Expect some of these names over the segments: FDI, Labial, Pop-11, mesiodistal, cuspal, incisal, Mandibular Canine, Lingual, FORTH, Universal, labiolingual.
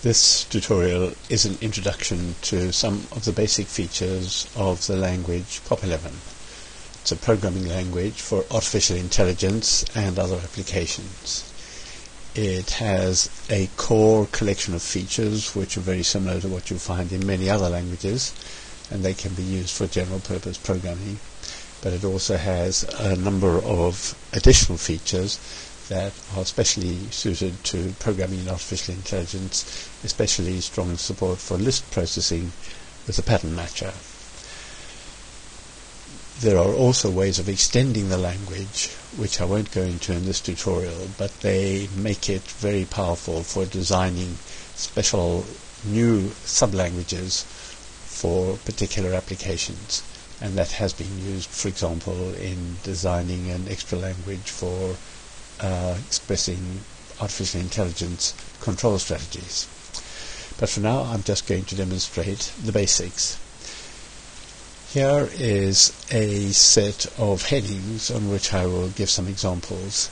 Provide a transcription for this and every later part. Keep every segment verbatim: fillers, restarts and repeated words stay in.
This tutorial is an introduction to some of the basic features of the language Pop eleven. It's a programming language for artificial intelligence and other applications. It has a core collection of features which are very similar to what you find in many other languages, and they can be used for general purpose programming, but it also has a number of additional features that are specially suited to programming in artificial intelligence, especially strong support for list processing with a pattern matcher. There are also ways of extending the language, which I won't go into in this tutorial, but they make it very powerful for designing special new sub-languages for particular applications. And that has been used, for example, in designing an extra language for Uh, expressing artificial intelligence control strategies. But for now I'm just going to demonstrate the basics. Here is a set of headings on which I will give some examples.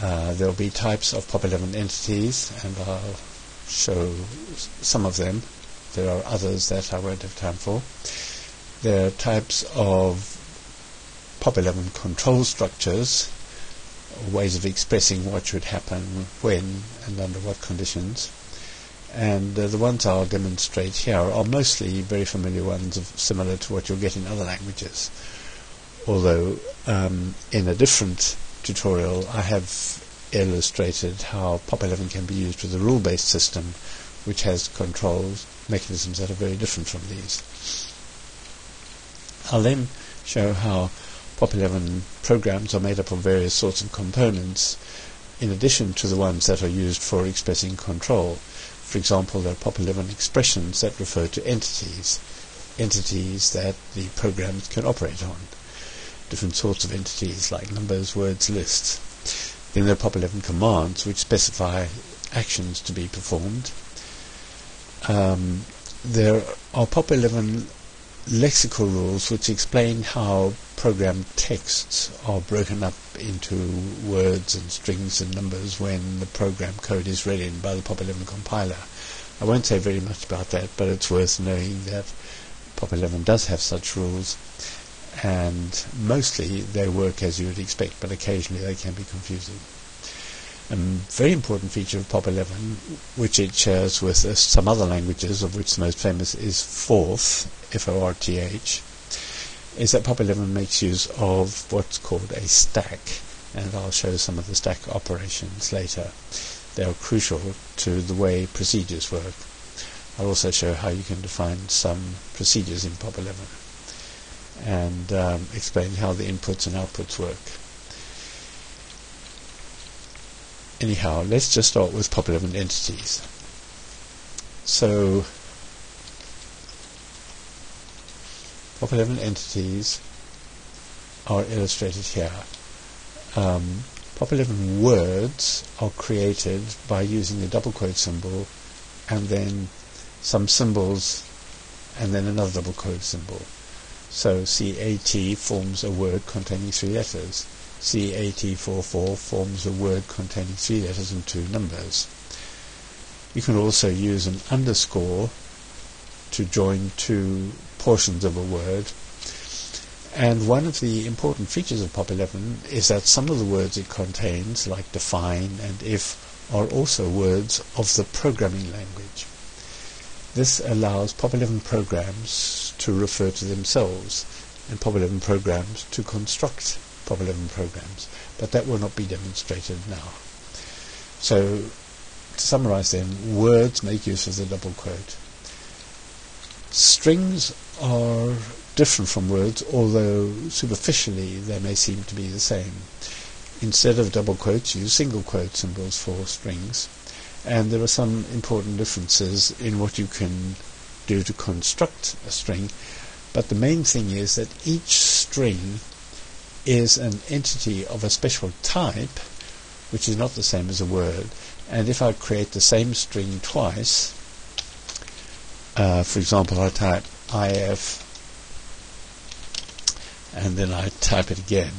Uh, there will be types of Pop eleven entities, and I'll show some of them. There are others that I won't have time for. There are types of Pop eleven control structures, ways of expressing what should happen, when, and under what conditions. And uh, the ones I'll demonstrate here are mostly very familiar ones, of similar to what you'll get in other languages. Although um, in a different tutorial I have illustrated how Pop eleven can be used with a rule-based system which has control mechanisms that are very different from these. I'll then show how Pop eleven programs are made up of various sorts of components in addition to the ones that are used for expressing control. For example, there are Pop eleven expressions that refer to entities, entities that the programs can operate on, different sorts of entities like numbers, words, lists. Then there are Pop eleven commands which specify actions to be performed. Um, there are Pop eleven lexical rules which explain how program texts are broken up into words and strings and numbers when the program code is read in by the Pop eleven compiler. I won't say very much about that, but it's worth knowing that Pop eleven does have such rules, and mostly they work as you would expect, but occasionally they can be confusing. A very important feature of Pop eleven, which it shares with uh, some other languages, of which the most famous is FORTH, F O R T H, is that Pop eleven makes use of what's called a stack, and I'll show some of the stack operations later. They are crucial to the way procedures work. I'll also show how you can define some procedures in Pop eleven and um, explain how the inputs and outputs work. Anyhow, let's just start with Pop eleven entities. So Pop eleven entities are illustrated here. Um, Pop eleven words are created by using the double quote symbol and then some symbols and then another double quote symbol. So C A T forms a word containing three letters. C A T forty-four forms a word containing three letters and two numbers. You can also use an underscore to join two portions of a word. And one of the important features of Pop eleven is that some of the words it contains, like define and if, are also words of the programming language. This allows Pop eleven programs to refer to themselves, and Pop eleven programs to construct Pop eleven programs, but that will not be demonstrated now. So, to summarize then, words make use of the double quote. Strings are different from words, although superficially they may seem to be the same. Instead of double quotes, use single quote symbols for strings, and there are some important differences in what you can do to construct a string, but the main thing is that each string is an entity of a special type, which is not the same as a word. And if I create the same string twice, Uh, for example, I type I F and then I type it again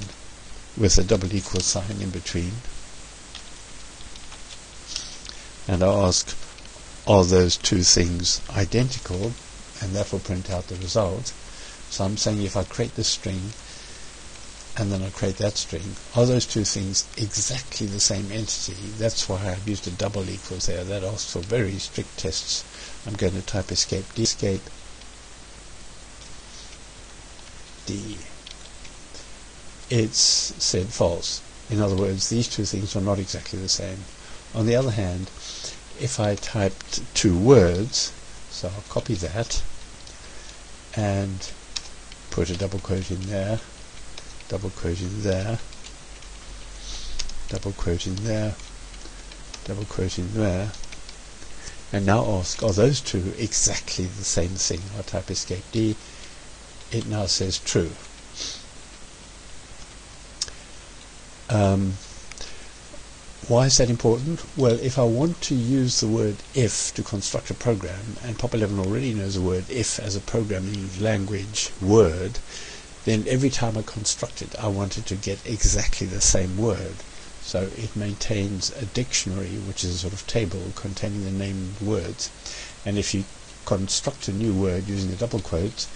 with a double equal sign in between, and I ask, are those two things identical, and therefore print out the result. So I'm saying if I create this string and then I create that string, are those two things exactly the same entity? That's why I've used a double equals there. That asks for very strict tests. I'm going to type escape D, escape D. It's said false. In other words, these two things are not exactly the same. On the other hand, if I typed two words, so I'll copy that and put a double quote in there, double quote in there, double quote in there, double quote in there, and now ask, are those two exactly the same thing? I'll type escape D. It now says true. Um, why is that important? Well, if I want to use the word if to construct a program, and Pop eleven already knows the word if as a programming language word, then every time I construct it I want it to get exactly the same word. So it maintains a dictionary, which is a sort of table containing the named words, and if you construct a new word using the double quotes,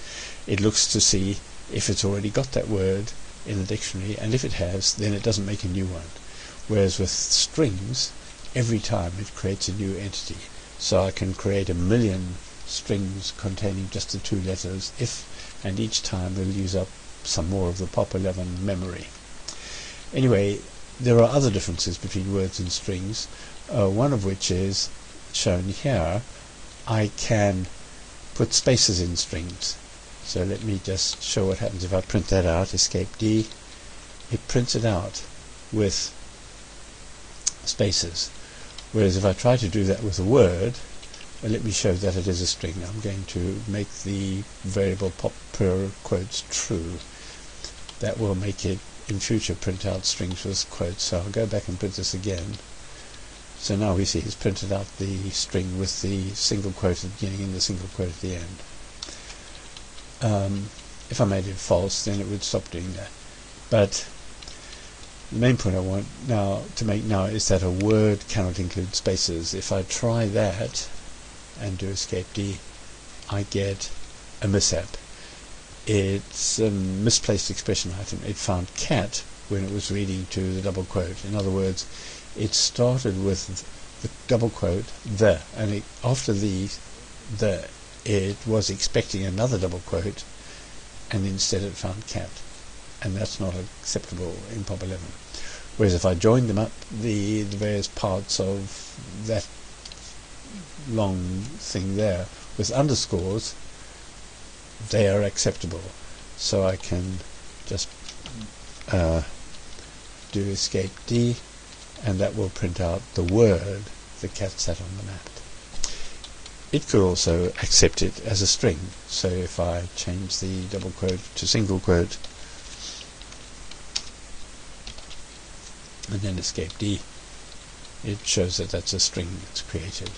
it looks to see if it's already got that word in the dictionary, and if it has, then it doesn't make a new one. Whereas with strings, every time it creates a new entity. So I can create a million strings containing just the two letters if, and each time they'll use up some more of the Pop eleven memory. Anyway, there are other differences between words and strings, uh, one of which is shown here. I can put spaces in strings. So let me just show what happens if I print that out, escape D. It prints it out with spaces. Whereas if I try to do that with a word, well, let me show that it is a string. I'm going to make the variable pop per quotes true. That will make it in future print out strings with quotes. So I'll go back and print this again. So now we see it's printed out the string with the single quote at the beginning and the single quote at the end. Um, if I made it false, then it would stop doing that. But the main point I want now to make now is that a word cannot include spaces. If I try that and do escape D, I get a mishap. It's a misplaced expression item. It found cat when it was reading to the double quote. In other words, it started with the double quote the, and it, after the the it was expecting another double quote, and instead it found cat, and that's not acceptable in Pop eleven. Whereas if I join them up, the, the various parts of that long thing there with underscores, they are acceptable. So I can just uh, do escape D, and that will print out the word the cat sat on the map. It could also accept it as a string. So if I change the double quote to single quote and then escape D, it shows that that's a string that's created.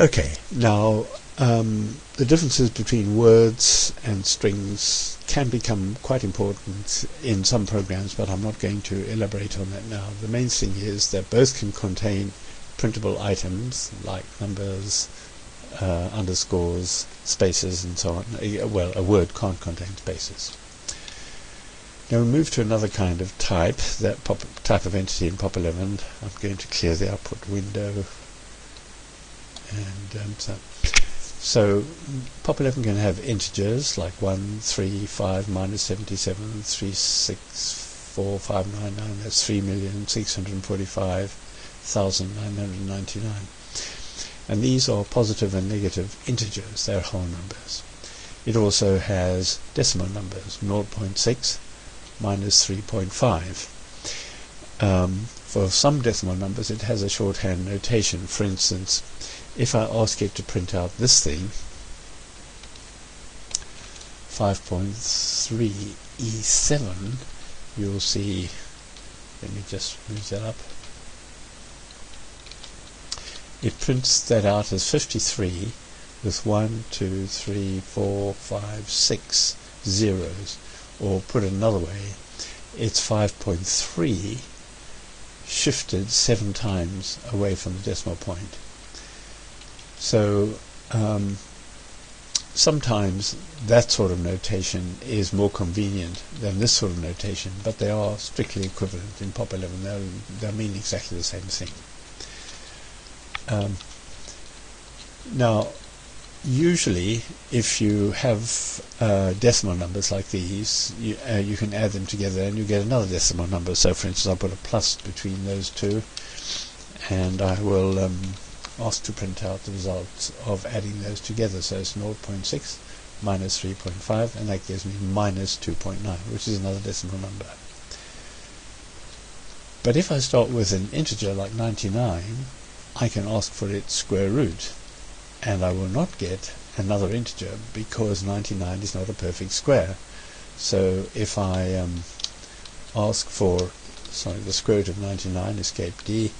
Okay, now um, the differences between words and strings can become quite important in some programs, but I'm not going to elaborate on that now. The main thing is that both can contain printable items like numbers, uh, underscores, spaces, and so on. A, well, a word can't contain spaces. Now we move to another kind of type, that pop, type of entity in Pop eleven. I'm going to clear the output window. And um, so, so Pop eleven can have integers like one, three, five, minus seventy-seven, three, six, four, five, nine, nine. That's three million six hundred forty-five thousand nine hundred ninety-nine, and these are positive and negative integers, they're whole numbers. It also has decimal numbers, zero point six minus three point five. Um, for some decimal numbers it has a shorthand notation. For instance, if I ask it to print out this thing, five point three E seven, you'll see, let me just move that up, it prints that out as fifty-three with one, two, three, four, five, six zeros, or put another way, it's five point three shifted seven times away from the decimal point. So um, sometimes that sort of notation is more convenient than this sort of notation, but they are strictly equivalent. In Pop eleven they'll, they'll mean exactly the same thing. Um, now usually if you have uh, decimal numbers like these, you, uh, you can add them together and you get another decimal number. So for instance, I'll put a plus between those two, and I will um, ask to print out the result of adding those together. So it's zero point six minus three point five, and that gives me minus two point nine, which is another decimal number. But if I start with an integer like ninety-nine, I can ask for its square root, and I will not get another integer because ninety-nine is not a perfect square. So if I um, ask for, sorry, the square root of ninety-nine, escape D,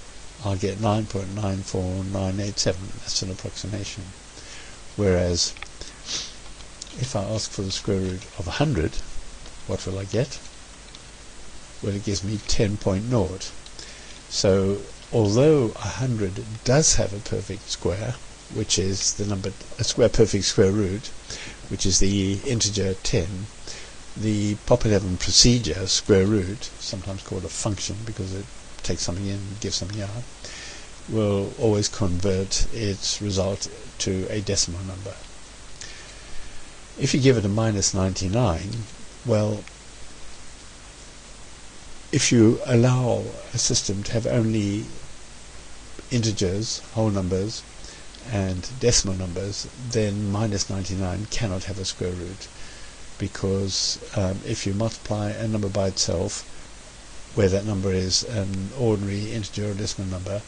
I'll get nine point nine four nine eight seven. That's an approximation. Whereas if I ask for the square root of one hundred, what will I get? Well, it gives me ten point zero. So although one hundred does have a perfect square, which is the number, a square perfect square root, which is the integer ten, the Pop eleven procedure square root, sometimes called a function because it takes something in and gives something out, will always convert its result to a decimal number. If you give it a minus ninety-nine, well, if you allow a system to have only integers, whole numbers, and decimal numbers, then minus ninety-nine cannot have a square root, because um, if you multiply a number by itself, where that number is an ordinary integer or decimal number,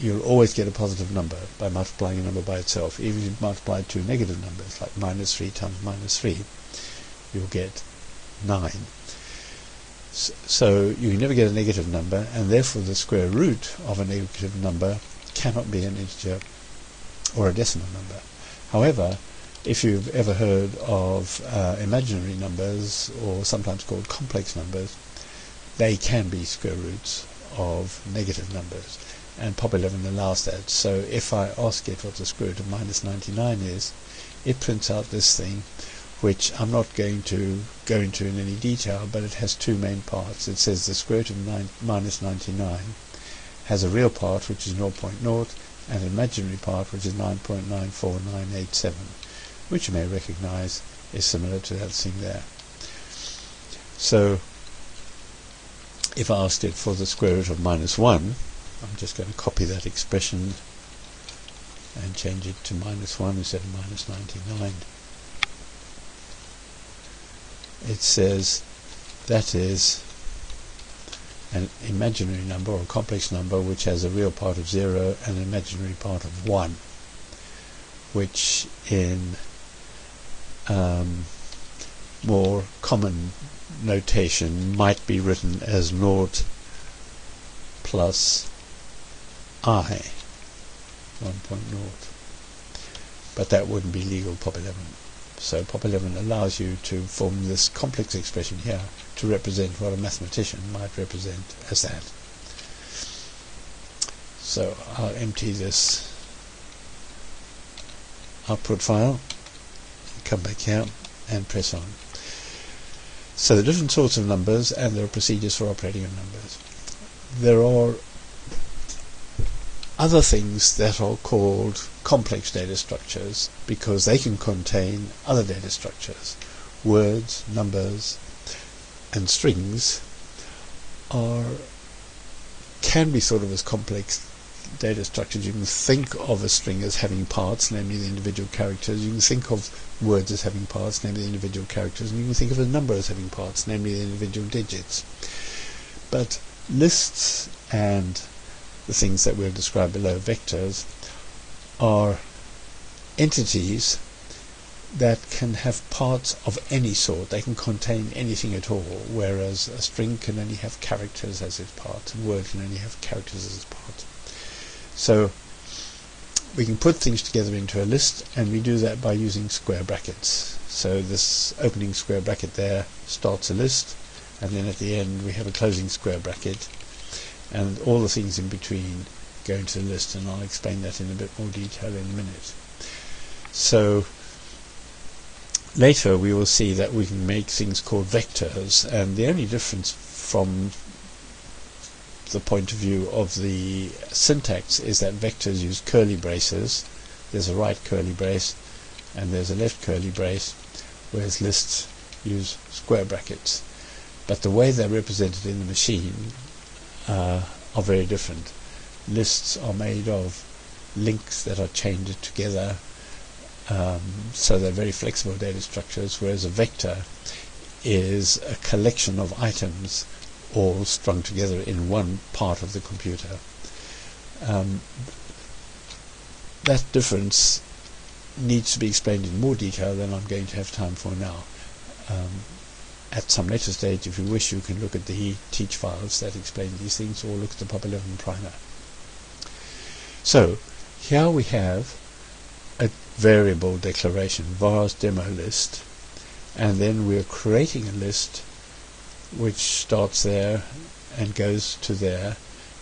you'll always get a positive number by multiplying a number by itself. Even if you multiply two negative numbers, like minus three times minus three, you'll get nine. So you can never get a negative number, and therefore the square root of a negative number cannot be an integer or a decimal number. However, if you've ever heard of uh, imaginary numbers, or sometimes called complex numbers, they can be square roots of negative numbers, and Pop eleven allows that. So if I ask it what the square root of minus ninety-nine is, it prints out this thing, which I'm not going to go into in any detail, but it has two main parts. It says the square root of nine, minus ninety-nine has a real part, which is zero point zero, and an imaginary part, which is nine point nine four nine eight seven, which you may recognize is similar to that thing there. So if I asked it for the square root of minus one, I'm just going to copy that expression and change it to minus one instead of minus ninety-nine. It says that is an imaginary number or a complex number which has a real part of zero and an imaginary part of one, which in um, more common notation might be written as naught plus I, one point zero, but that wouldn't be legal Pop eleven. So Pop eleven allows you to form this complex expression here to represent what a mathematician might represent as that. So I'll empty this output file, come back here and press on. So the different sorts of numbers, and there are procedures for operating on numbers. There are other things that are called complex data structures because they can contain other data structures. Words, numbers, and strings are can be sort of as complex data structures. You can think of a string as having parts, namely the individual characters. You can think of words as having parts, namely the individual characters, and you can think of a number as having parts, namely the individual digits. But lists and the things that we'll describe below, vectors, are entities that can have parts of any sort. They can contain anything at all, whereas a string can only have characters as its part, and a word can only have characters as its part. So we can put things together into a list, and we do that by using square brackets. So this opening square bracket there starts a list, and then at the end we have a closing square bracket, and all the things in between going to the list, and I'll explain that in a bit more detail in a minute. So later we will see that we can make things called vectors, and the only difference from the point of view of the syntax is that vectors use curly braces. There's a right curly brace and there's a left curly brace, whereas lists use square brackets. But the way they're represented in the machine uh, are very different. Lists are made of links that are chained together, um, so they're very flexible data structures, whereas a vector is a collection of items all strung together in one part of the computer. Um, that difference needs to be explained in more detail than I'm going to have time for now. Um, at some later stage, if you wish, you can look at the teach files that explain these things, or look at the Pop eleven primer. So here we have a variable declaration, var's demo list, and then we're creating a list which starts there and goes to there,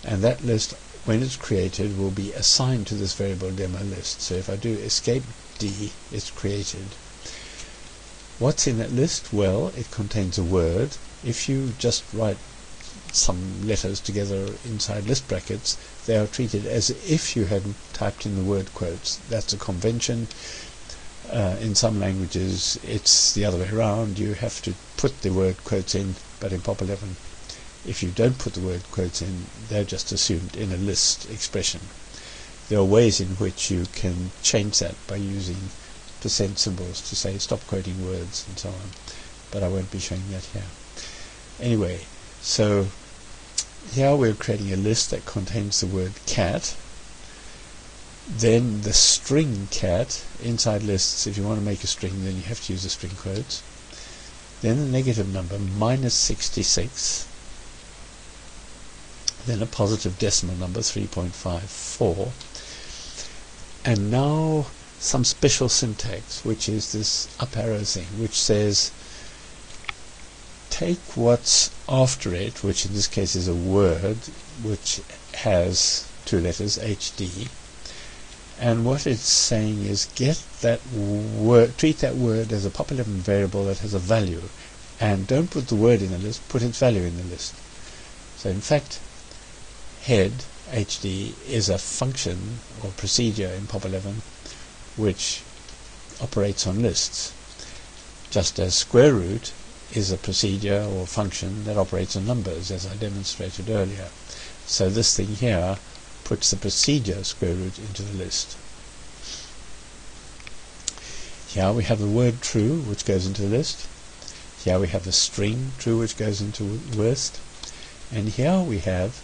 and that list, when it's created, will be assigned to this variable demo list. So if I do escape D, it's created. What's in that list? Well, it contains a word. If you just write some letters together inside list brackets, they are treated as if you had typed in the word quotes. That's a convention. Uh, in some languages it's the other way around. You have to put the word quotes in, but in Pop eleven, if you don't put the word quotes in, they're just assumed in a list expression. There are ways in which you can change that by using percent symbols to say stop quoting words and so on, but I won't be showing that here. Anyway, so here we're creating a list that contains the word cat. Then the string cat, inside lists, if you want to make a string, then you have to use the string quotes. Then the negative number, minus sixty-six. Then a positive decimal number, three point five four. And now some special syntax, which is this up arrow thing, which says take what's after it, which in this case is a word which has two letters, H D, and what it's saying is get that word, treat that word as a Pop eleven variable that has a value, and don't put the word in the list, put its value in the list. So in fact, head, H D, is a function or procedure in Pop eleven which operates on lists, just as square root is a procedure or function that operates on numbers, as I demonstrated earlier. So this thing here puts the procedure square root into the list. Here we have the word true, which goes into the list. Here we have the string true, which goes into the list. And here we have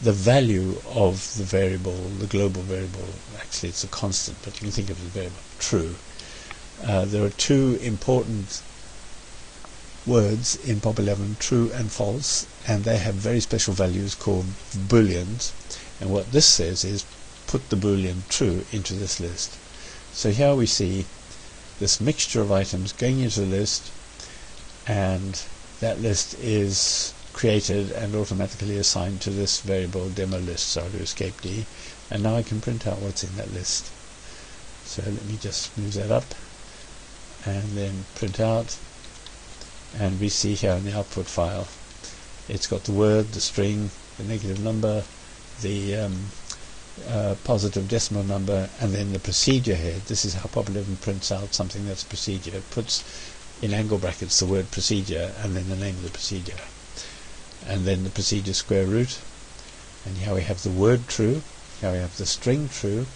the value of the variable, the global variable. Actually, it's a constant, but you can think of it as variable, true. Uh, there are two important words in Pop eleven, true and false, and they have very special values called booleans. And what this says is put the boolean true into this list. So here we see this mixture of items going into the list, and that list is created and automatically assigned to this variable demo list. So I'll do escape D, and now I can print out what's in that list. So let me just move that up and then print out, and we see here in the output file it's got the word, the string, the negative number, the um, uh, positive decimal number, and then the procedure head. This is how Pop eleven prints out something that's a procedure. It puts in angle brackets the word procedure and then the name of the procedure, and then the procedure square root. And here we have the word true, here we have the string true,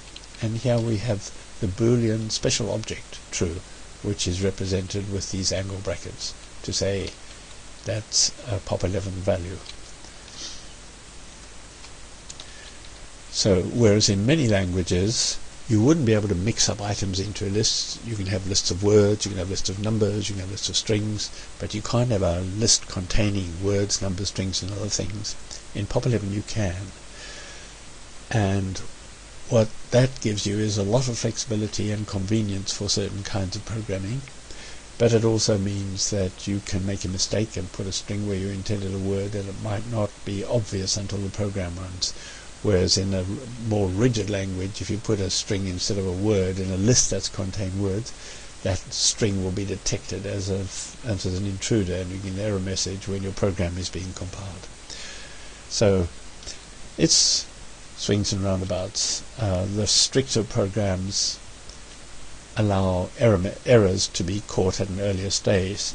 and here we have the boolean special object true, which is represented with these angle brackets to say that's a Pop eleven value. So, whereas in many languages you wouldn't be able to mix up items into a list, you can have lists of words, you can have lists of numbers, you can have lists of strings, but you can't have a list containing words, numbers, strings and other things. In Pop eleven you can. And what that gives you is a lot of flexibility and convenience for certain kinds of programming, but it also means that you can make a mistake and put a string where you intended a word, and it might not be obvious until the program runs. Whereas in a more rigid language, if you put a string instead of a word in a list that's contained words, that string will be detected as, a, as an intruder and you get an error message when your program is being compiled. So it's swings and roundabouts. Uh, the stricter programs allow error errors to be caught at an earlier stage.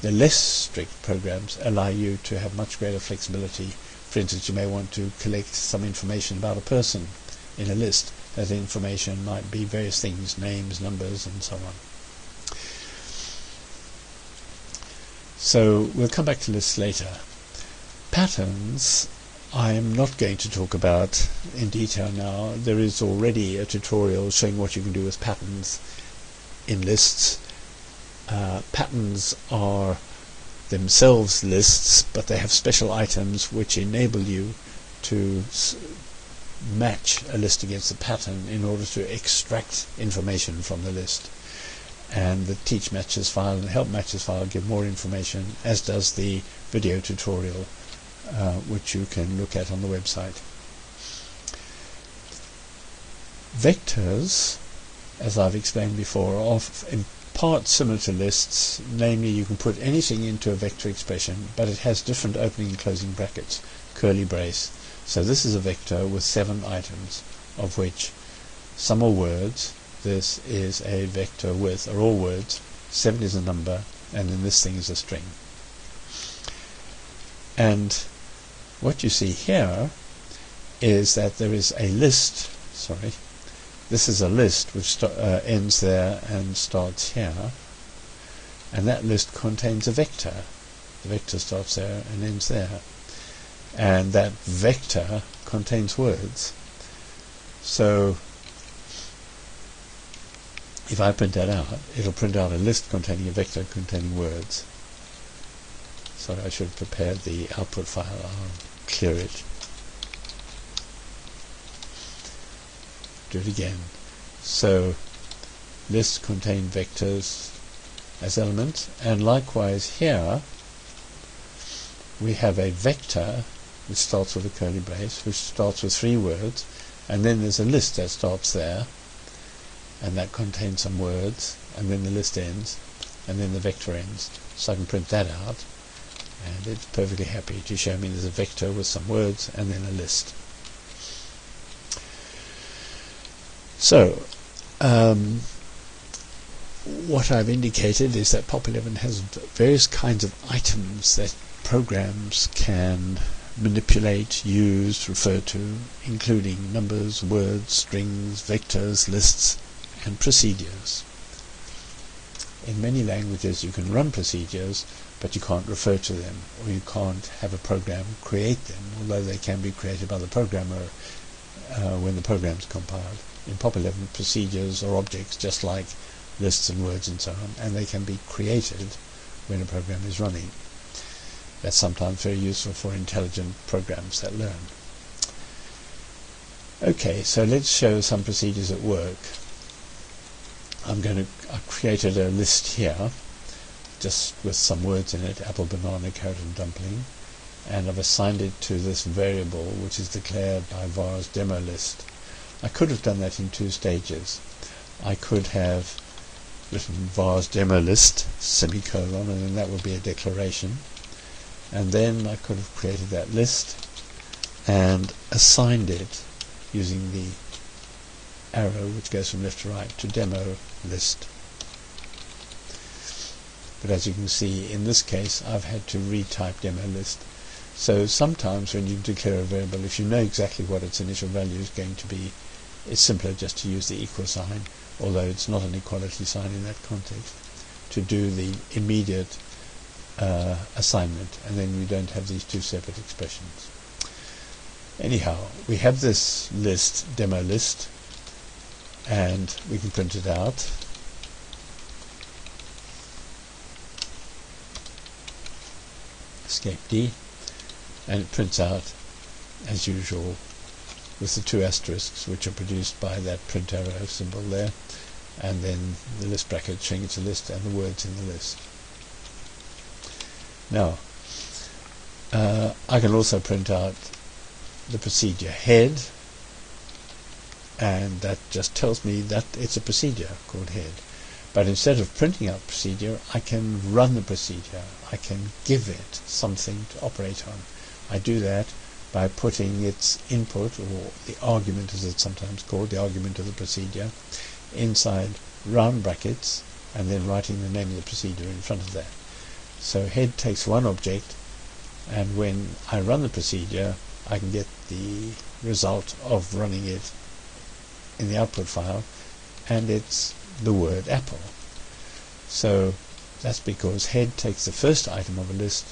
The less strict programs allow you to have much greater flexibility. For instance, you may want to collect some information about a person in a list. That information might be various things, names, numbers, and so on. So we'll come back to lists later. Patterns I am not going to talk about in detail now. There is already a tutorial showing what you can do with patterns in lists. Uh, patterns are themselves lists, but they have special items which enable you to s match a list against a pattern in order to extract information from the list. And the teach matches file and help matches file give more information, as does the video tutorial, Uh, which you can look at on the website. Vectors, as I've explained before, are in part similar to lists, namely you can put anything into a vector expression, but it has different opening and closing brackets, curly brace. So this is a vector with seven items, of which some are words. This is a vector with, are all words, seven is a number, and then this thing is a string. And what you see here is that there is a list, sorry, this is a list which uh, ends there and starts here, and that list contains a vector. The vector starts there and ends there, and that vector contains words. So if I print that out, it'll print out a list containing a vector containing words. Sorry, I should have prepared the output file. I'll clear it. Do it again. So, lists contain vectors as elements, and likewise here we have a vector which starts with a curly brace, which starts with three words, and then there's a list that starts there, and that contains some words, and then the list ends, and then the vector ends. So I can print that out. And it's perfectly happy to show me there's a vector with some words and then a list. So, um, what I've indicated is that Pop eleven has various kinds of items that programs can manipulate, use, refer to, including numbers, words, strings, vectors, lists, and procedures. In many languages you can run procedures, but you can't refer to them, or you can't have a program create them, although they can be created by the programmer uh, when the program's compiled. In Pop eleven, procedures are objects just like lists and words and so on, and they can be created when a program is running. That's sometimes very useful for intelligent programs that learn. Okay, so let's show some procedures at work. I'm going to, I've created a list here, just with some words in it, apple, banana, carrot, and dumpling, and I've assigned it to this variable which is declared by var's demo list. I could have done that in two stages. I could have written var's demo list, semicolon, and then that would be a declaration, and then I could have created that list and assigned it using the arrow which goes from left to right to demo list. But as you can see, in this case I've had to retype demo list. So sometimes when you declare a variable, if you know exactly what its initial value is going to be, it's simpler just to use the equal sign, although it's not an equality sign in that context, to do the immediate uh, assignment, and then you don't have these two separate expressions. Anyhow, we have this list, demo list, and we can print it out. Escape D, and it prints out as usual with the two asterisks which are produced by that print arrow symbol there, and then the list bracket showing it's a list and the words in the list. Now uh, I can also print out the procedure head, and that just tells me that it's a procedure called head. But instead of printing out procedure, I can run the procedure. I can give it something to operate on. I do that by putting its input, or the argument as it's sometimes called, the argument of the procedure, inside round brackets, and then writing the name of the procedure in front of that. So head takes one object, and when I run the procedure, I can get the result of running it in the output file, and it's the word apple. So that's because head takes the first item of a list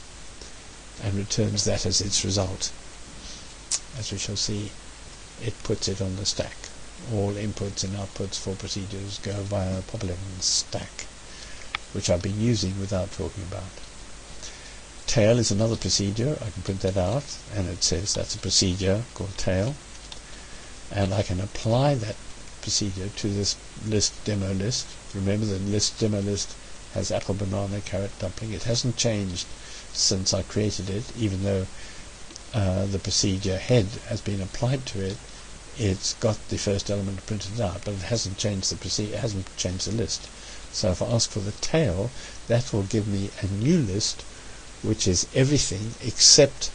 and returns that as its result. As we shall see, it puts it on the stack. All inputs and outputs for procedures go via Pop eleven stack, which I've been using without talking about. Tail is another procedure. I can print that out, and it says that's a procedure called tail, and I can apply that procedure to this list demo list. Remember, the list demo list has apple, banana, carrot, dumpling. It hasn't changed since I created it, even though uh, the procedure head has been applied to it. It's got the first element printed out, but it hasn't changed the procedure. It hasn't changed the list. So if I ask for the tail, that will give me a new list, which is everything except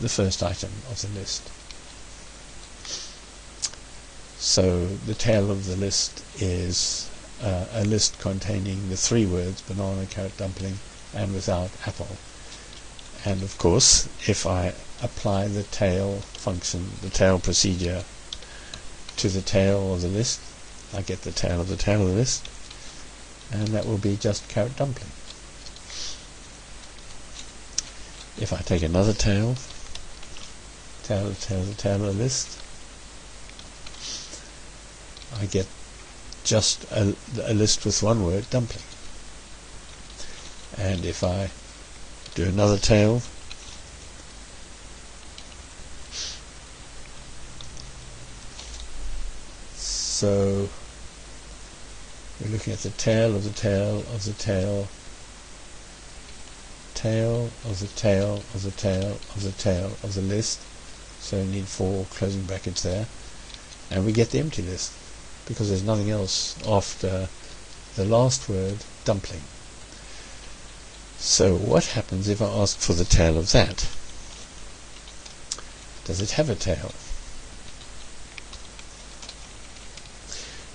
the first item of the list. So the tail of the list is uh, a list containing the three words banana, carrot, dumpling, and without apple. And of course, if I apply the tail function, the tail procedure, to the tail of the list, I get the tail of the tail of the list, and that will be just carrot, dumpling. If I take another tail, tail of tail of tail of the list, I get just a, a list with one word, dumpling. And if I do another tail, so we're looking at the tail of the tail of the tail, tail of the tail of the tail of the tail of the list. So we need four closing brackets there, and we get the empty list, because there's nothing else after the last word, dumpling. So what happens if I ask for the tail of that? Does it have a tail?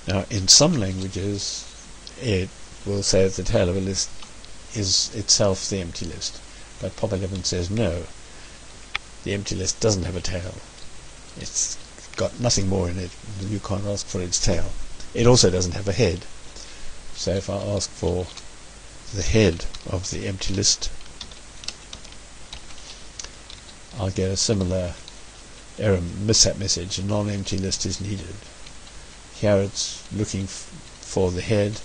Now, in some languages, it will say that the tail of a list is itself the empty list, but Pop eleven says no. The empty list doesn't have a tail. It's got nothing more in it. You can't ask for its tail. It also doesn't have a head. So if I ask for the head of the empty list, I'll get a similar error mishap message: a non-empty list is needed. Here it's looking f for the head,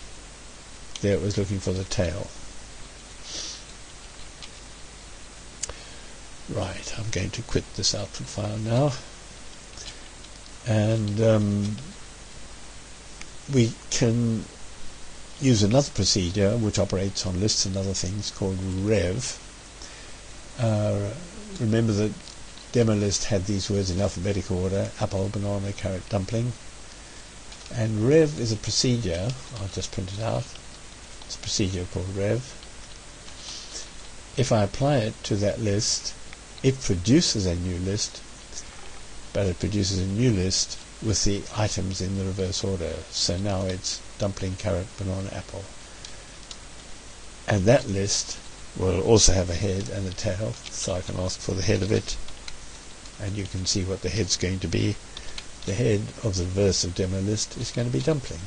there it was looking for the tail. Right, I'm going to quit this output file now, and um, we can use another procedure which operates on lists and other things called rev. Uh, remember that demo list had these words in alphabetical order: apple, banana, carrot, dumpling. And rev is a procedure. I'll just print it out. It's a procedure called rev. If I apply it to that list, it produces a new list, but it produces a new list with the items in the reverse order. So now it's dumpling, carrot, banana, apple. And that list will also have a head and a tail, so I can ask for the head of it, and you can see what the head's going to be. The head of the reverse of demo list is going to be dumpling.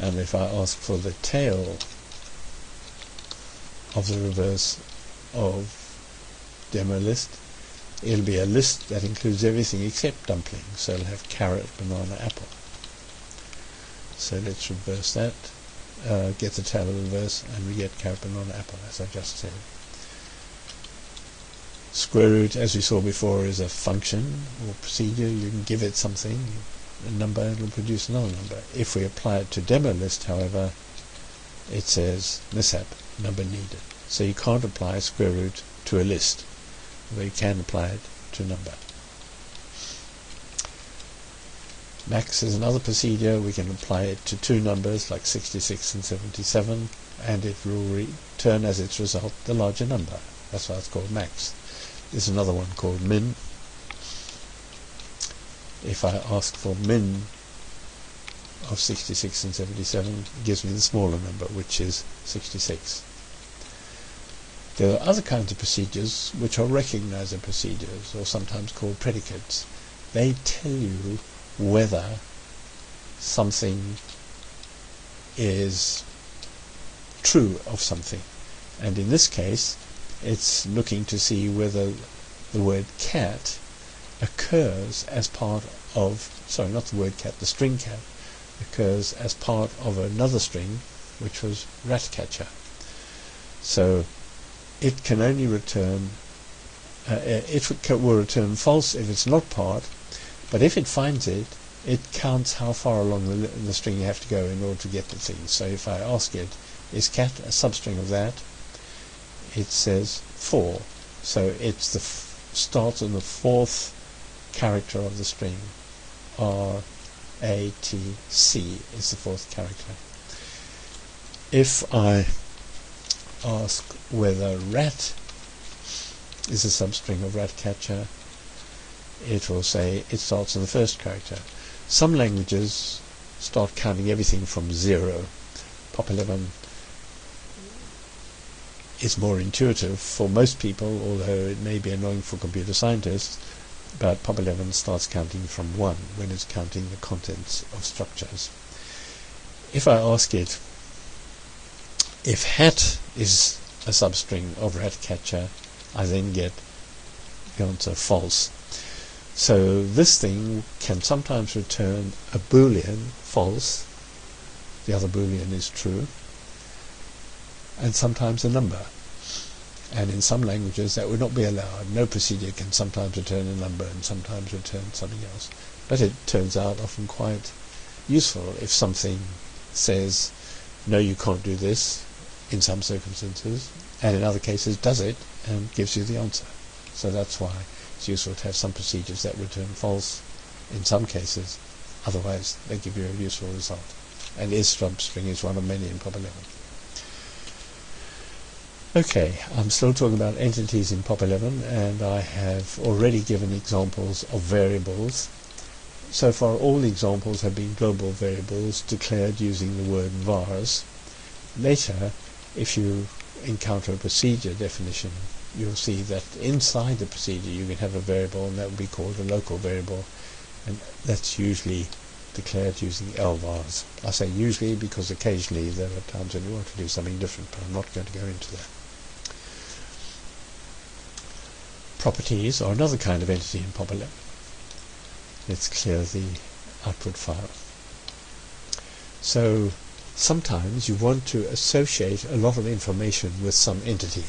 And if I ask for the tail of the reverse of demo list, it'll be a list that includes everything except dumpling, so it'll have carrot, banana, apple. So let's reverse that, uh, get the tail of the reverse, and we get carrot, banana, apple, as I just said. Square root, as we saw before, is a function or procedure. You can give it something, a number, and it'll produce another number. If we apply it to demo list, however, it says mishap, number needed. So you can't apply square root to a list. we can apply it to number. Max is another procedure. We can apply it to two numbers like sixty-six and seventy-seven, and it will return as its result the larger number. That's why it's called max. There's another one called min. If I ask for min of sixty-six and seventy-seven, it gives me the smaller number, which is sixty-six. There are other kinds of procedures which are recognizer procedures, or sometimes called predicates. They tell you whether something is true of something, and in this case it's looking to see whether the word cat occurs as part of sorry not the word cat the string cat occurs as part of another string, which was ratcatcher. So it can only return uh, it will return false if it's not part. But if it finds it, it counts how far along the, the string you have to go in order to get the thing. So if I ask it, is cat a substring of that? It says four. So it's the f starts on the fourth character of the string. R, A, T, C is the fourth character. If I ask whether rat is a substring of ratcatcher, it will say it starts on the first character. Some languages start counting everything from zero. Pop eleven is more intuitive for most people, although it may be annoying for computer scientists, but Pop eleven starts counting from one when it's counting the contents of structures. If I ask it if hat is a substring of ratcatcher, I then get the answer false. So this thing can sometimes return a boolean false, the other boolean is true, and sometimes a number. And in some languages that would not be allowed. No procedure can sometimes return a number and sometimes return something else. But it turns out often quite useful if something says, no, you can't do this in some circumstances, and in other cases does it and gives you the answer. So that's why it's useful to have some procedures that return false in some cases, otherwise they give you a useful result. And is substring is one of many in Pop eleven. Okay, I'm still talking about entities in Pop eleven, and I have already given examples of variables. So far all the examples have been global variables declared using the word vars. Later, if you encounter a procedure definition, you'll see that inside the procedure you can have a variable, and that will be called a local variable, and that's usually declared using L vars. I say usually because occasionally there are times when you want to do something different, but I'm not going to go into that. Properties are another kind of entity in Pop eleven. Let's clear the output file. So sometimes you want to associate a lot of information with some entity.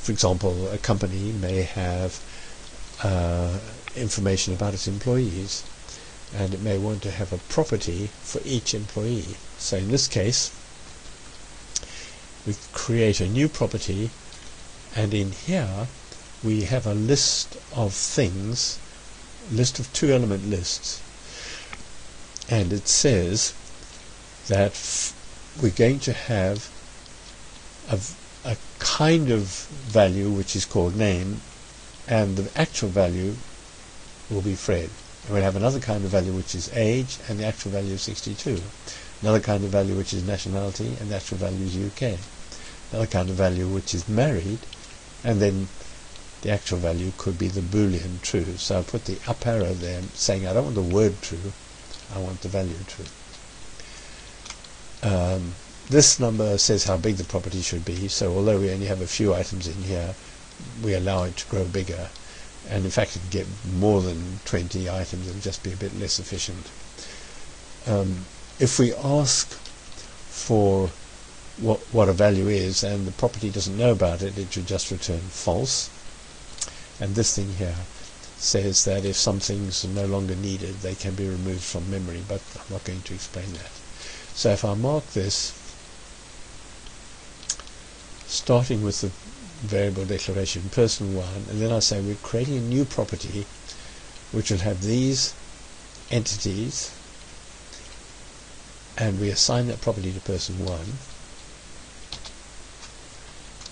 For example, a company may have uh, information about its employees, and it may want to have a property for each employee. So in this case, we create a new property, and in here we have a list of things, list of two element lists, and it says that f we're going to have a a kind of value which is called name, and the actual value will be Fred. And we'll have another kind of value which is age, and the actual value is sixty-two. Another kind of value which is nationality, and the actual value is U K. Another kind of value which is married, and then the actual value could be the boolean true. So I put the up arrow there saying I don't want the word true, I want the value true. Um, This number says how big the property should be, so although we only have a few items in here, we allow it to grow bigger. And in fact, it can get more than twenty items, it'll just be a bit less efficient. Um, if we ask for what, what a value is and the property doesn't know about it, it should just return false. And this thing here says that if some things are no longer needed, they can be removed from memory, but I'm not going to explain that. So if I mark this starting with the variable declaration person one, and then I say we're creating a new property which will have these entities, and we assign that property to person one.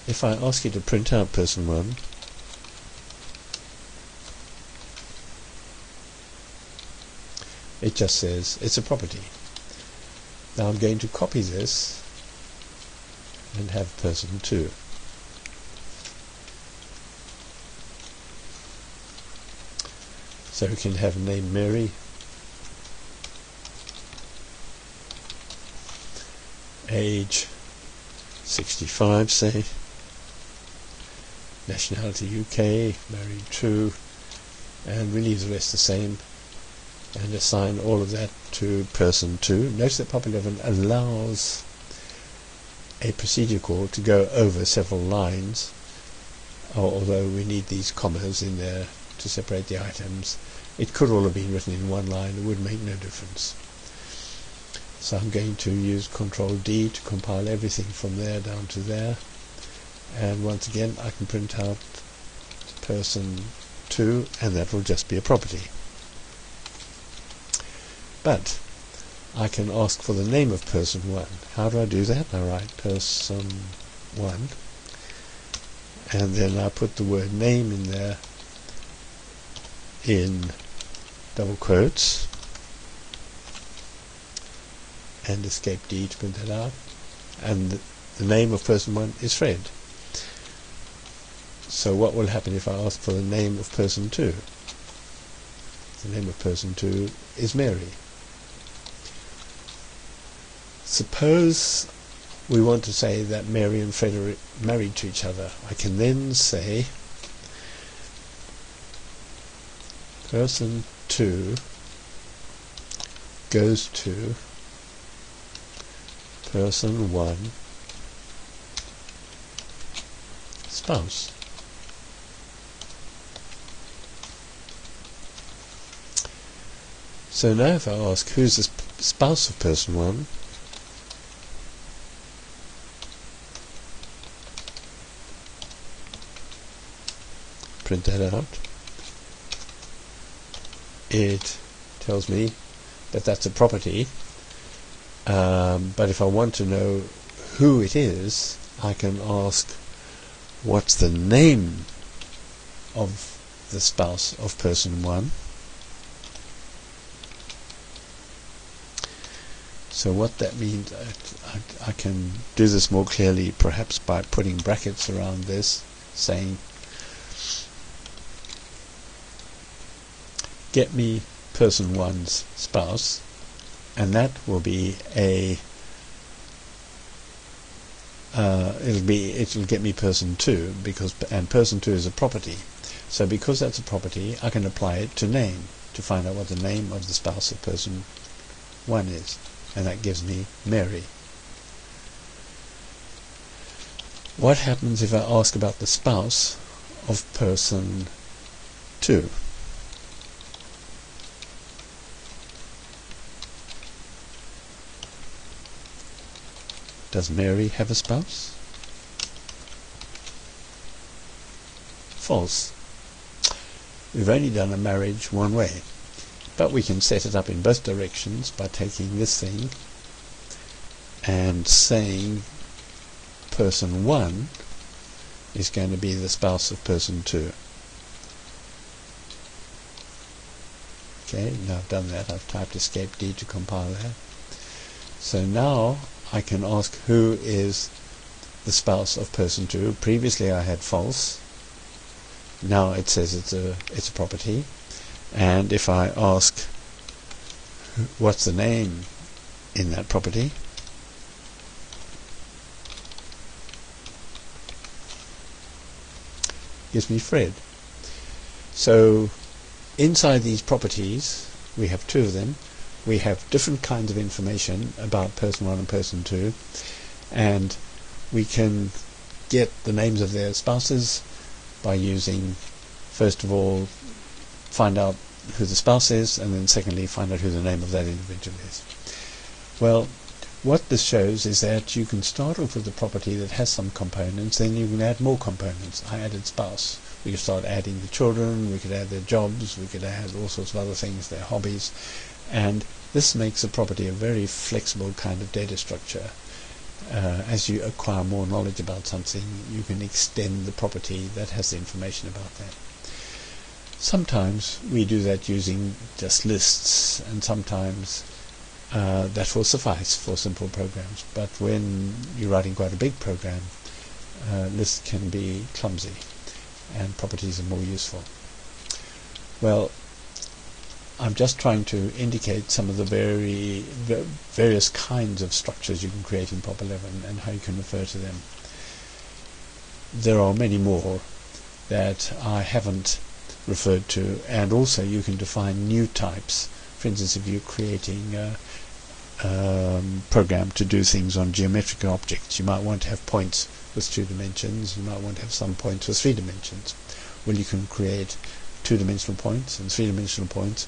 If I ask you to print out person one, it just says it's a property. Now I'm going to copy this and have person two. So we can have name Mary age sixty-five, say, nationality U K, married to, and we leave the rest the same and assign all of that to person two. Notice that Pop eleven allows a procedure call to go over several lines, although we need these commas in there to separate the items. It could all have been written in one line, it would make no difference. So I'm going to use control D to compile everything from there down to there, and once again I can print out person two, and that will just be a property. But I can ask for the name of person one. How do I do that? I write person one, and then I put the word name in there in double quotes, and escape D to print that out, and the name of person one is Fred. So what will happen if I ask for the name of person two? The name of person two is Mary. Suppose we want to say that Mary and Fred are married to each other. I can then say person two goes to person one spouse. So now if I ask who's the sp spouse of person one, print that out, it tells me that that's a property, um, but if I want to know who it is, I can ask what's the name of the spouse of person one. So what that means, I, I, I can do this more clearly perhaps by putting brackets around this, saying get me person one's spouse, and that will be a uh, it'll be it'll get me person two, because and person two is a property. So because that's a property, I can apply it to name to find out what the name of the spouse of person one is, and that gives me Mary. What happens if I ask about the spouse of person two? Does Mary have a spouse? False. We've only done a marriage one way, but we can set it up in both directions by taking this thing and saying person one is going to be the spouse of person two. Okay, now I've done that, I've typed escape D to compile that. So now I can ask who is the spouse of person two. Previously I had false. Now it says it's a it's a property. And if I ask what's the name in that property, it gives me Fred. So inside these properties, we have two of them. We have different kinds of information about person one and person two, and we can get the names of their spouses by using, first of all, find out who the spouse is, and then secondly find out who the name of that individual is. Well, What this shows is that you can start off with a property that has some components, then you can add more components. I added spouse. We could start adding the children, we could add their jobs, we could add all sorts of other things, their hobbies. And this makes a property a very flexible kind of data structure. Uh, as you acquire more knowledge about something, you can extend the property that has the information about that. Sometimes we do that using just lists, and sometimes Uh, that will suffice for simple programs, but when you're writing quite a big program, uh, lists can be clumsy and properties are more useful. Well, I'm just trying to indicate some of the very ver various kinds of structures you can create in Pop eleven and how you can refer to them. There are many more that I haven't referred to, and also you can define new types. For instance, if you're creating a um, program to do things on geometric objects, you might want to have points with two dimensions, you might want to have some points with three dimensions. Well, you can create two-dimensional points and three-dimensional points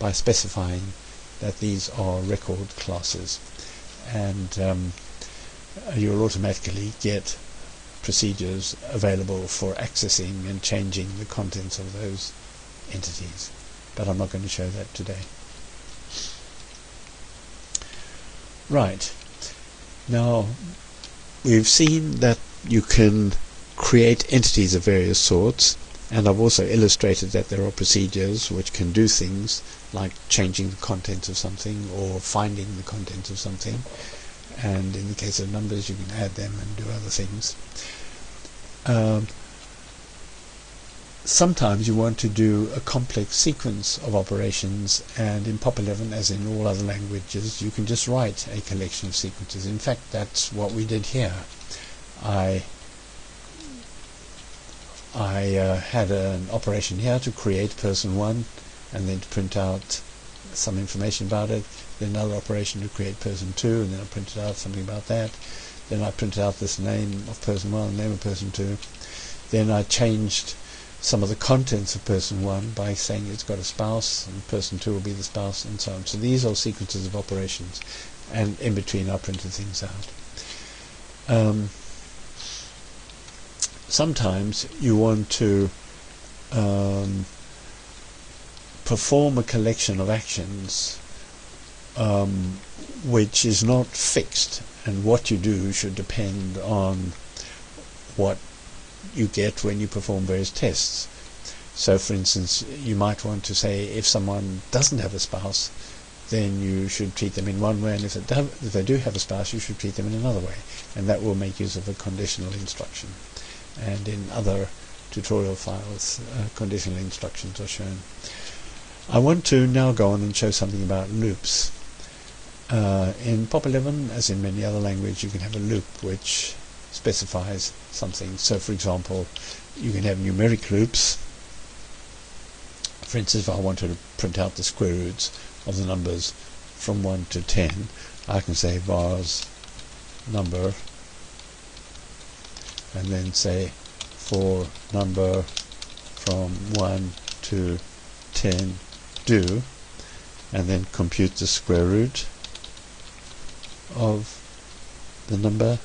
by specifying that these are record classes, and um, you'll automatically get procedures available for accessing and changing the contents of those entities. But I'm not going to show that today. Right. Now, we've seen that you can create entities of various sorts, and I've also illustrated that there are procedures which can do things like changing the contents of something or finding the contents of something, and in the case of numbers you can add them and do other things. Um, Sometimes you want to do a complex sequence of operations, and in Pop eleven, as in all other languages, you can just write a collection of sequences. In fact, that's what we did here. I, I uh, had an operation here to create person one, and then to print out some information about it, then another operation to create person two, and then I printed out something about that, then I printed out this name of person one, and name of person two, then I changed some of the contents of person one by saying it's got a spouse, and person two will be the spouse, and so on. So these are sequences of operations, and in between I printed things out. Um, sometimes you want to um, perform a collection of actions um, which is not fixed, and what you do should depend on what you get when you perform various tests. So for instance, you might want to say if someone doesn't have a spouse, then you should treat them in one way, and if they do, if they do have a spouse, you should treat them in another way, and that will make use of a conditional instruction. And in other tutorial files, uh, conditional instructions are shown. I want to now go on and show something about loops. Uh, in Pop eleven, as in many other languages, you can have a loop which specifies something. So for example, you can have numeric loops. For instance, if I wanted to print out the square roots of the numbers from one to ten, I can say vars number, and then say for number from one to ten do, and then compute the square root of the number,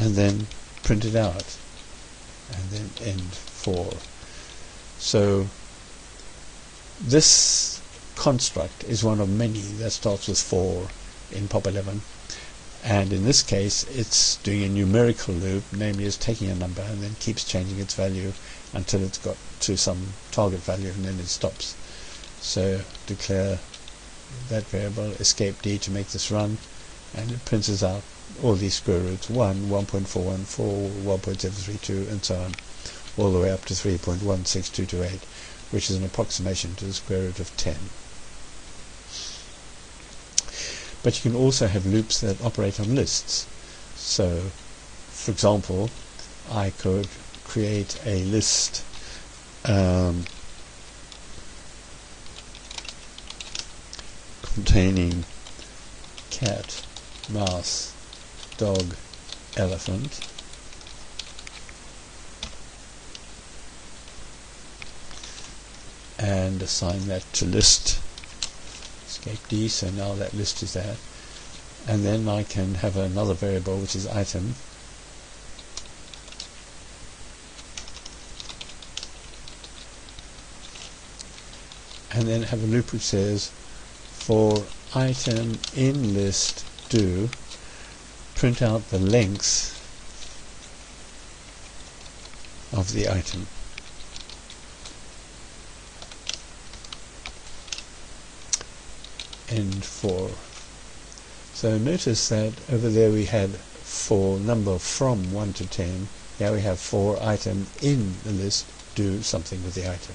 and then print it out, and then end for. So this construct is one of many that starts with four in Pop eleven, and in this case it's doing a numerical loop, namely it's taking a number and then keeps changing its value until it's got to some target value, and then it stops. So declare that variable, escape D to make this run, and it prints us out all these square roots, one, one point four one four, one point seven three two, and so on, all the way up to three point one six two two eight, which is an approximation to the square root of ten. But you can also have loops that operate on lists. So, for example, I could create a list um, containing cat, mouse, dog, elephant, and assign that to list. escape D, so now that list is there. And then I can have another variable which is item. And then have a loop which says for item in list do, print out the length of the item. And for. So notice that over there we had for number from one to ten. Now we have for item in the list do something with the item.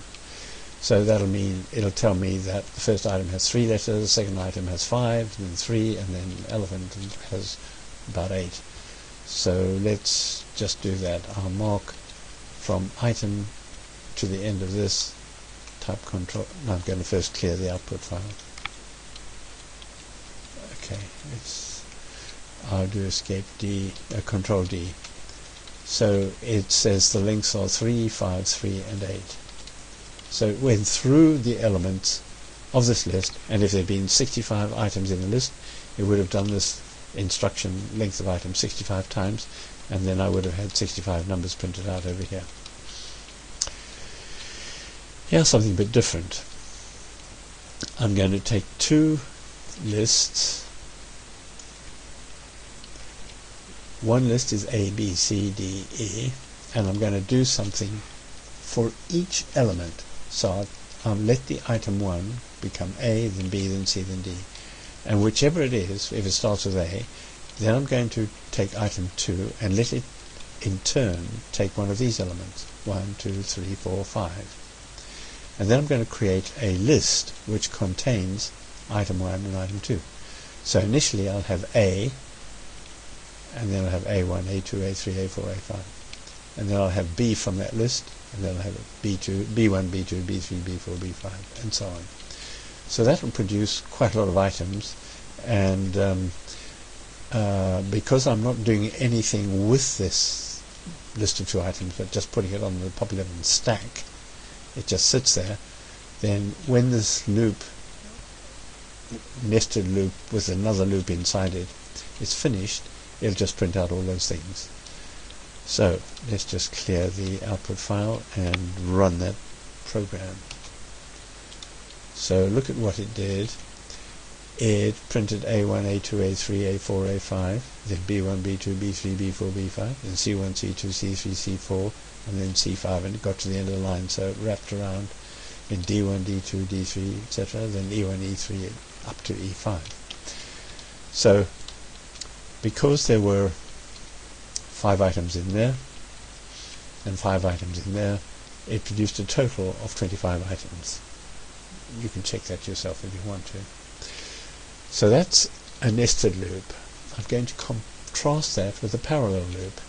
So that'll mean, it'll tell me that the first item has three letters, the second item has five, then three, and then elephant has about eight. So let's just do that. I'll mark from item to the end of this, type control, and I'm going to first clear the output file. Okay, it's, I'll do escape D, uh, control D. So it says the links are three, five, three, and eight. So it went through the elements of this list, and if there had been sixty-five items in the list, it would have done this instruction length of item sixty-five times, and then I would have had sixty-five numbers printed out over here. Here's something a bit different. I'm going to take two lists. One list is A, B, C, D, E, and I'm going to do something for each element. So I'll, I'll let the item one become A, then B, then C, then D. And whichever it is, if it starts with A, then I'm going to take item two and let it in turn take one of these elements. One, two, three, four, five. And then I'm going to create a list which contains item one and item two. So initially I'll have A, and then I'll have A one, A two, A three, A four, A five. And then I'll have B from that list, and then I'll have B two, B one, B two, B three, B four, B five, and so on. So that will produce quite a lot of items, and um, uh, because I'm not doing anything with this list of two items, but just putting it on the Pop eleven stack, it just sits there, then when this loop, nested loop with another loop inside it, is finished, it'll just print out all those things. So let's just clear the output file and run that program. So look at what it did. It printed A one, A two, A three, A four, A five, then B one, B two, B three, B four, B five, then C one, C two, C three, C four, and then C five, and it got to the end of the line, so it wrapped around in D one, D two, D three, et cetera, then E one, E three, up to E five. So because there were five items in there, and five items in there, it produced a total of twenty-five items. You can check that yourself if you want to. So that's a nested loop. I'm going to contrast that with a parallel loop.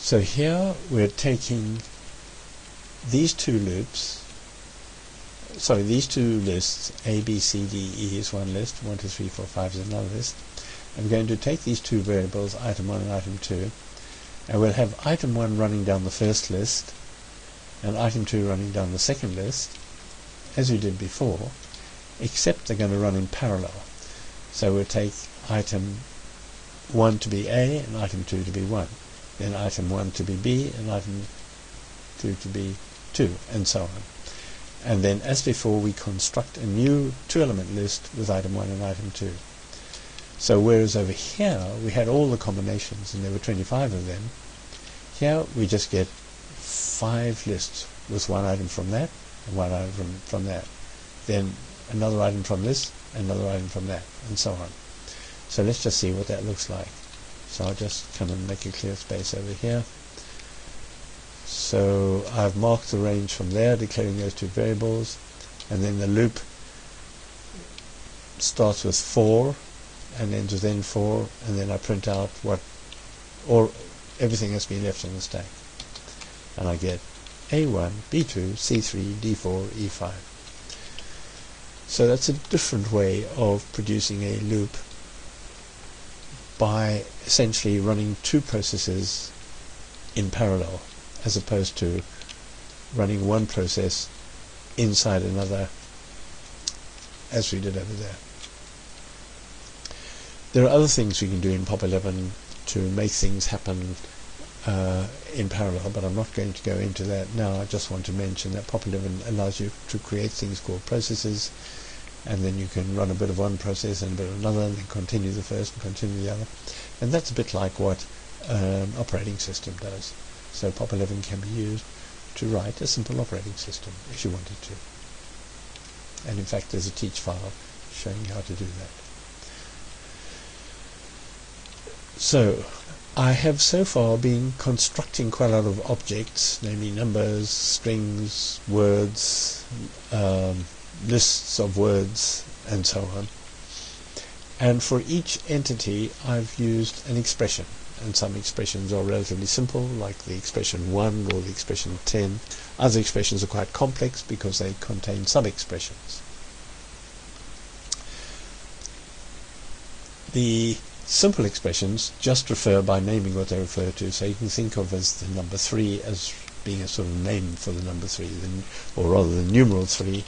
So here we're taking these two loops, sorry, these two lists, A, B, C, D, E is one list, one, two, three, four, five is another list. I'm going to take these two variables, item one and item two, and we'll have item one running down the first list and item two running down the second list, as we did before, except they're going to run in parallel. So we'll take item one to be A and item two to be one, then item one to be B and item two to be two, and so on. And then, as before, we construct a new two-element list with item one and item two. So whereas over here we had all the combinations and there were twenty-five of them, here we just get five lists with one item from that and one item from, from that, then another item from this, another item from that, and so on. So let's just see what that looks like. So I'll just come and make a clear space over here. So I've marked the range from there, declaring those two variables, and then the loop starts with four and ends with N four, and then I print out what all everything that's been left on the stack, and I get A one, B two, C three, D four, E five. So that's a different way of producing a loop by essentially running two processes in parallel, as opposed to running one process inside another as we did over there. There are other things we can do in Pop eleven to make things happen uh, in parallel, but I'm not going to go into that now. I just want to mention that Pop eleven allows you to create things called processes, and then you can run a bit of one process and a bit of another, and then continue the first and continue the other. And that's a bit like what an um, operating system does. So Pop eleven can be used to write a simple operating system if you wanted to. And in fact, there's a teach file showing how to do that. So I have so far been constructing quite a lot of objects, namely numbers, strings, words, um, lists of words, and so on. And for each entity, I've used an expression. And some expressions are relatively simple, like the expression one or the expression ten. Other expressions are quite complex because they contain sub-expressions. The simple expressions just refer by naming what they refer to, so you can think of as the number three as being a sort of name for the number three, or rather the numeral three.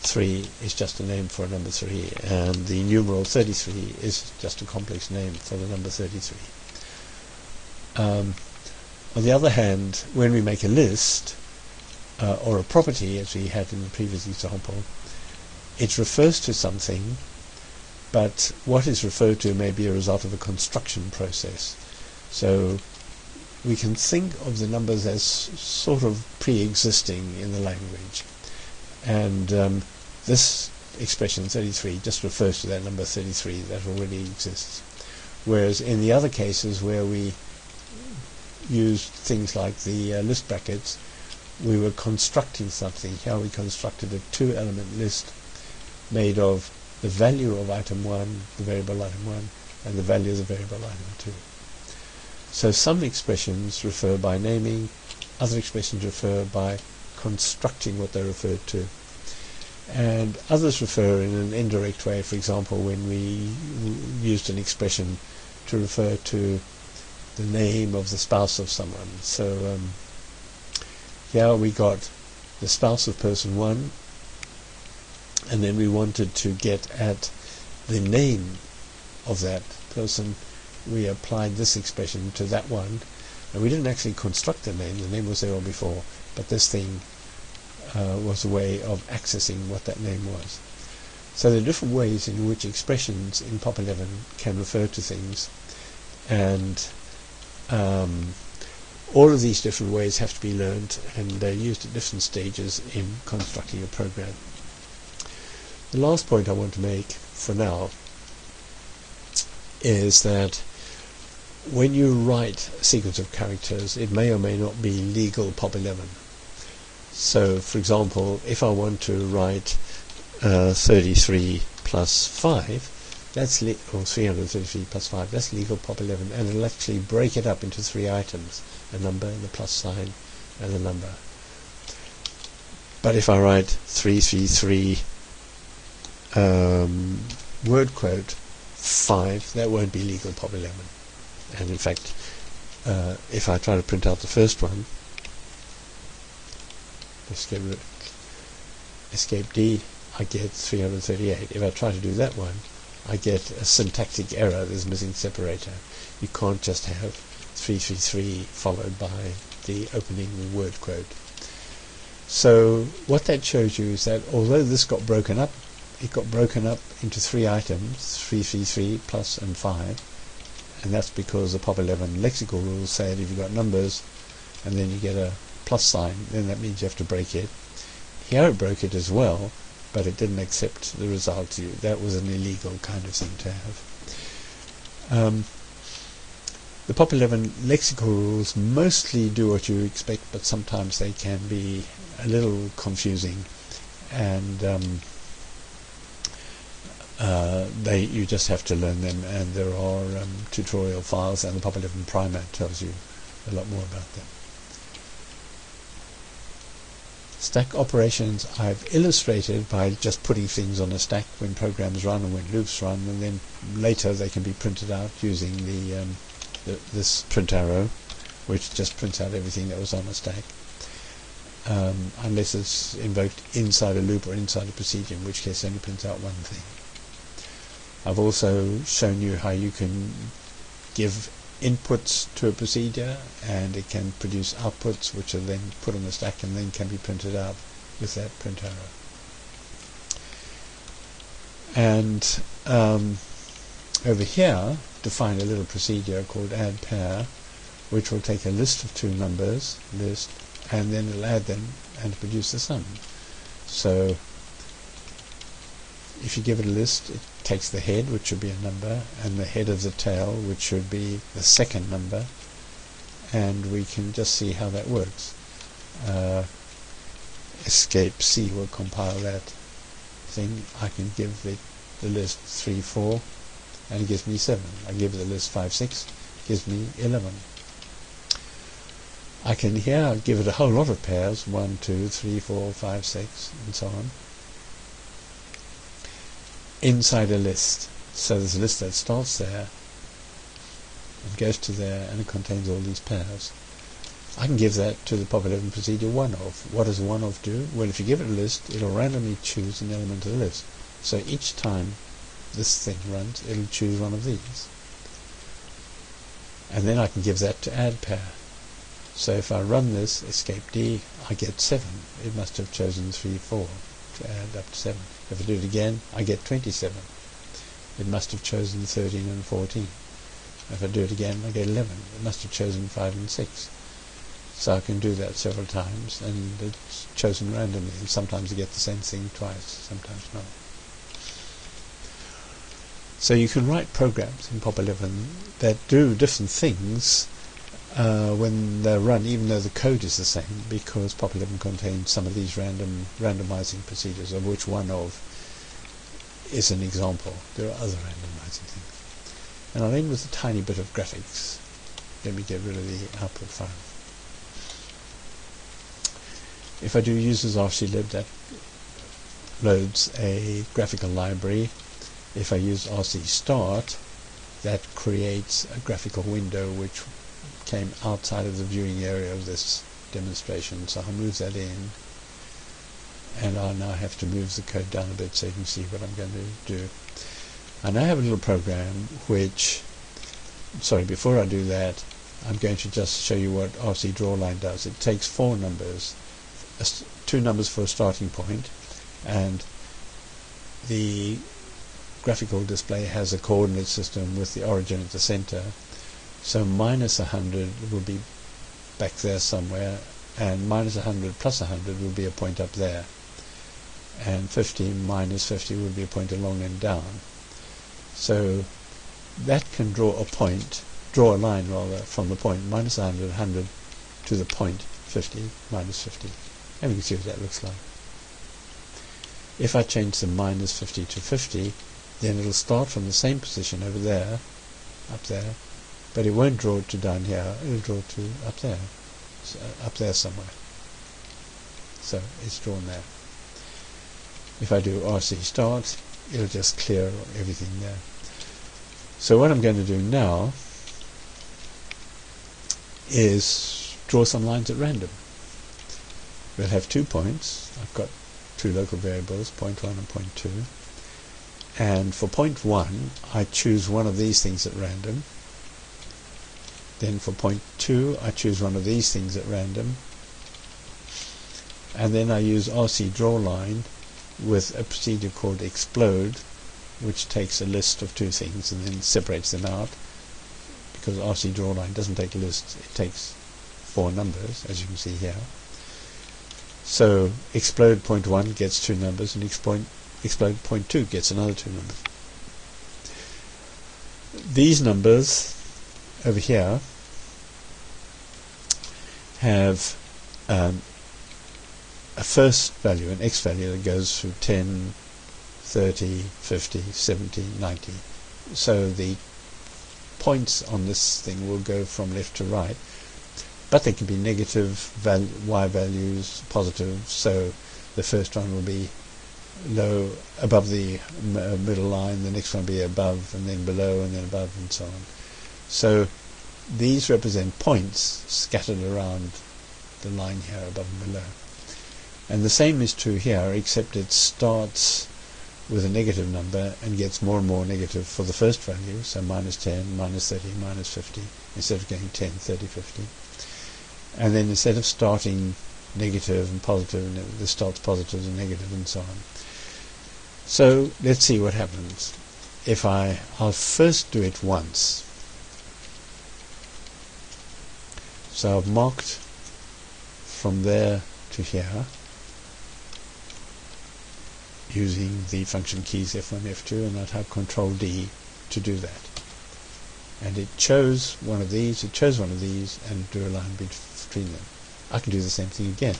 three is just a name for a number three, and the numeral thirty-three is just a complex name for the number thirty-three. Um, on the other hand, when we make a list uh, or a property, as we had in the previous example, it refers to something, but what is referred to may be a result of a construction process. So we can think of the numbers as sort of pre-existing in the language. And um, this expression thirty-three just refers to that number thirty-three that already exists. Whereas in the other cases where we used things like the uh, list brackets, we were constructing something. Here we constructed a two-element list made of the value of item one, the variable item one, and the value of the variable item two. So some expressions refer by naming, other expressions refer by constructing what they refer to, and others refer in an indirect way. For example, when we used an expression to refer to the name of the spouse of someone, so um, here we got the spouse of person one, and then we wanted to get at the name of that person. We applied this expression to that one, and we didn't actually construct the name. The name was there all before, but this thing Uh, was a way of accessing what that name was. So there are different ways in which expressions in Pop eleven can refer to things, and um, all of these different ways have to be learned, and they're used at different stages in constructing a program. The last point I want to make for now is that when you write a sequence of characters, it may or may not be legal Pop eleven. So, for example, if I want to write uh, thirty-three plus five, that's le or three hundred thirty-three plus five, that's legal Pop eleven, and it'll actually break it up into three items, a number, the plus sign, and the number. But if I write three three three um, word quote five, that won't be legal Pop eleven. And in fact, uh, if I try to print out the first one, escape D, I get three hundred thirty-eight. If I try to do that one, I get a syntactic error. There's a missing separator. You can't just have three three three followed by the opening word quote. So what that shows you is that although this got broken up, it got broken up into three items, three three three plus and five, and that's because the Pop eleven lexical rules say that if you've got numbers and then you get a plus sign, then that means you have to break it. Here it broke it as well, but it didn't accept the result. That was an illegal kind of thing to have. Um, the Pop eleven lexical rules mostly do what you expect, but sometimes they can be a little confusing, and um, uh, they you just have to learn them, and there are um, tutorial files, and the Pop eleven primer tells you a lot more about them. Stack operations I've illustrated by just putting things on a stack when programs run and when loops run, and then later they can be printed out using the, um, the this print arrow, which just prints out everything that was on a stack. um, unless it's invoked inside a loop or inside a procedure, in which case it only prints out one thing. I've also shown you how you can give inputs to a procedure and it can produce outputs which are then put on the stack and then can be printed out with that print arrow. And um, over here, define a little procedure called add pair, which will take a list of two numbers, list, and then it'll add them and produce the sum. So if you give it a list, it takes the head, which should be a number, and the head of the tail, which should be the second number, and we can just see how that works. Uh, escape C will compile that thing. I can give the, the list three, four, and it gives me seven. I give it the list five, six, it gives me eleven. I can here give it a whole lot of pairs, one, two, three, four, five, six, and so on, inside a list. So there's a list that starts there and goes to there, and it contains all these pairs. I can give that to the Pop eleven procedure one of. What does one of do? Well, if you give it a list, it'll randomly choose an element of the list. So each time this thing runs, it'll choose one of these. And then I can give that to add pair. So if I run this, escape D, I get seven. It must have chosen three, four to add up to seven. If I do it again, I get twenty-seven. It must have chosen thirteen and fourteen. If I do it again, I get eleven. It must have chosen five and six. So I can do that several times, and it's chosen randomly, and sometimes you get the same thing twice, sometimes not. So you can write programs in Pop eleven that do different things uh, when they're run, even though the code is the same, because Pop eleven contains some of these random randomizing procedures, of which one of is an example. There are other randomizing things. And I'll end with a tiny bit of graphics. Let me get rid of the output file. If I do users after lib, that loads a graphical library. If I use R C start, that creates a graphical window which came outside of the viewing area of this demonstration. So I'll move that in, and I'll now have to move the code down a bit so you can see what I'm going to do. I now have a little program which, sorry, before I do that, I'm going to just show you what R C drawline does. It takes four numbers. Two numbers for a starting point, and the graphical display has a coordinate system with the origin at the center, so minus one hundred will be back there somewhere, and minus one hundred plus one hundred will be a point up there, and fifty minus fifty will be a point along and down. So that can draw a point, draw a line rather, from the point minus one hundred, one hundred to the point fifty, minus fifty. And we can see what that looks like. If I change the minus fifty to fifty, then it'll start from the same position over there, up there, but it won't draw it to down here, it'll draw it to up there, so up there somewhere. So it's drawn there. If I do R C start, it'll just clear everything there. So what I'm going to do now is draw some lines at random. We'll have two points. I've got two local variables, point one and point two. And for point one, I choose one of these things at random. Then for point two, I choose one of these things at random. And then I use R C drawline with a procedure called explode, which takes a list of two things and then separates them out. Because R C drawline doesn't take a list, it takes four numbers, as you can see here. So explode point one gets two numbers, and explode explode point two gets another two numbers. These numbers over here have um, a first value, an x value that goes through ten, thirty, fifty, seventy, ninety. So the points on this thing will go from left to right. But they can be negative val y values, positive, so the first one will be low, above the m middle line, the next one will be above, and then below, and then above, and so on. So these represent points scattered around the line here above and below. And the same is true here, except it starts with a negative number and gets more and more negative for the first value, so minus ten, minus thirty, minus fifty, instead of getting ten, thirty, fifty. And then instead of starting negative and positive, and this starts positive and negative and so on. So let's see what happens. If I, I'll first do it once. So I've marked from there to here using the function keys F one, F two, and I'd have control D to do that. And it chose one of these, it chose one of these, and drew a line between them. I can do the same thing again,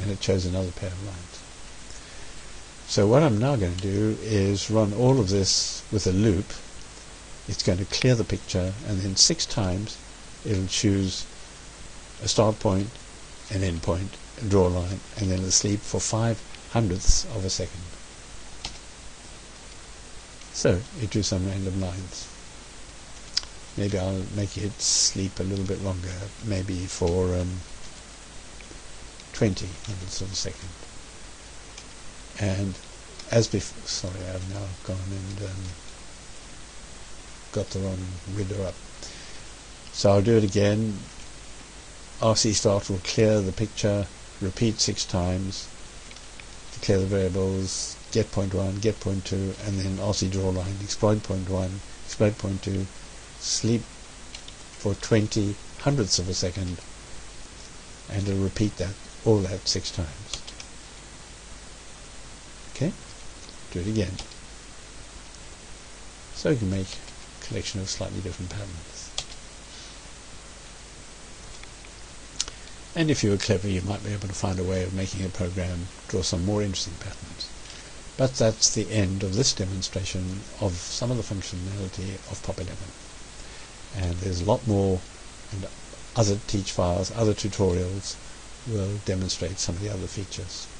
and it chose another pair of lines. So what I'm now going to do is run all of this with a loop. It's going to clear the picture, and then six times it'll choose a start point, an end point, a draw line, and then it'll sleep for five hundredths of a second. So it drew some random lines. Maybe I'll make it sleep a little bit longer, maybe for um, twenty hundredths of a second. And as before, sorry, I've now gone and um, got the wrong reader up. So I'll do it again. R C start will clear the picture, repeat six times, declare the variables, get point one, get point two, and then R C draw line, exploit point one, exploit point two, sleep for twenty hundredths of a second, and it'll repeat that, all that six times. Okay, do it again. So you can make a collection of slightly different patterns. And if you were clever, you might be able to find a way of making a program draw some more interesting patterns. But that's the end of this demonstration of some of the functionality of Pop eleven. And there's a lot more, and other teach files, other tutorials will demonstrate some of the other features.